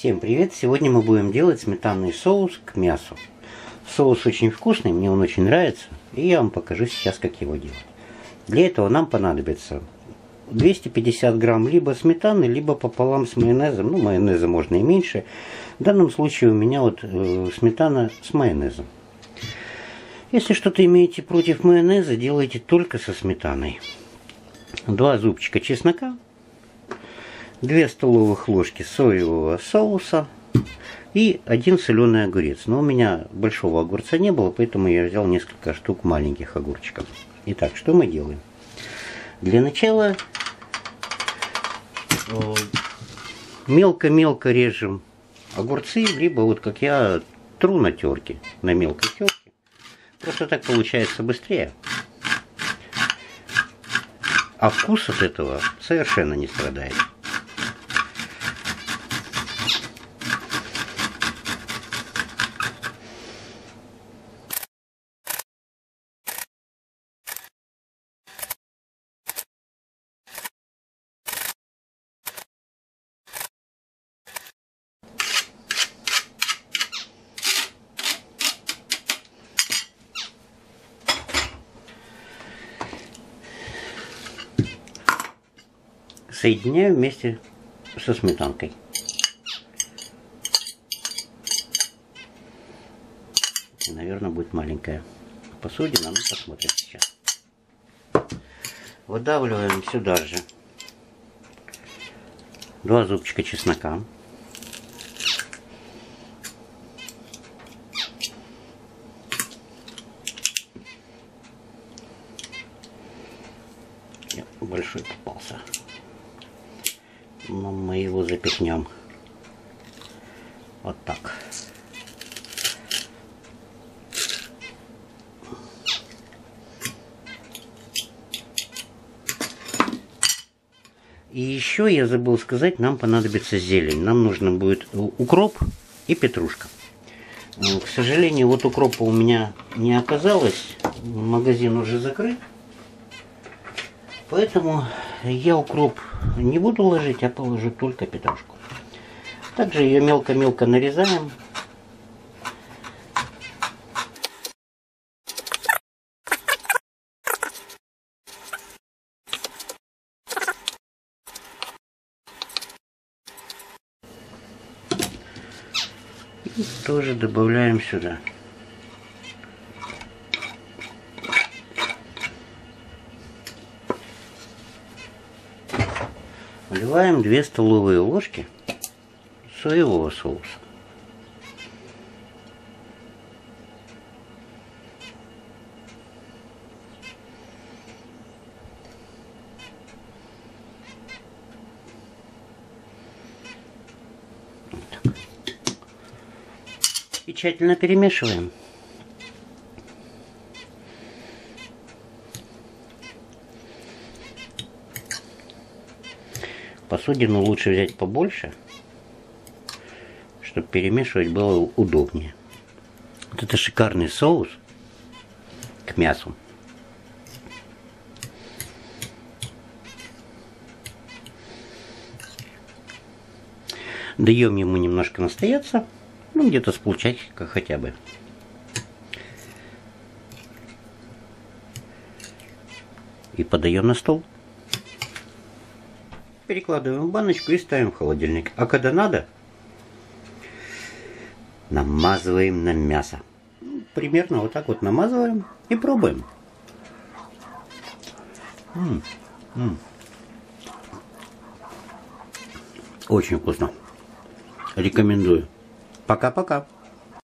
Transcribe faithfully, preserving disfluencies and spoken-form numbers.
Всем привет! Сегодня мы будем делать сметанный соус к мясу. Соус очень вкусный, мне он очень нравится, и я вам покажу сейчас, как его делать. Для этого нам понадобится двести пятьдесят грамм либо сметаны, либо пополам с майонезом. Ну, майонеза можно и меньше. В данном случае у меня вот э, сметана с майонезом. Если что-то имеете против майонеза, делайте только со сметаной. Два зубчика чеснока, две столовых ложки соевого соуса и один соленый огурец. Но у меня большого огурца не было, поэтому я взял несколько штук маленьких огурчиков. Итак, что мы делаем? Для начала мелко-мелко режем огурцы, либо вот как я тру на терке, на мелкой терке. Просто так получается быстрее. А вкус от этого совершенно не страдает. Соединяю вместе со сметанкой. Наверное, будет маленькая посудина, но посмотрим сейчас. Выдавливаем сюда же два зубчика чеснока. Большой попался. Но мы его запихнем вот так. И еще я забыл сказать, нам понадобится зелень. Нам нужно будет укроп и петрушка. К сожалению, вот укропа у меня не оказалось. Магазин уже закрыт. Поэтому я укроп не буду ложить, а положу только петрушку. Также ее мелко-мелко нарезаем. И тоже добавляем сюда. Вливаем две столовые ложки соевого соуса. Вот так. И тщательно перемешиваем. Посудину лучше взять побольше, чтобы перемешивать было удобнее. Вот это шикарный соус к мясу. Даем ему немножко настояться, ну где-то с полчасика хотя бы. И подаем на стол. Перекладываем в баночку и ставим в холодильник. А когда надо, намазываем на мясо. Примерно вот так вот намазываем и пробуем. М -м -м. Очень вкусно. Рекомендую. Пока-пока.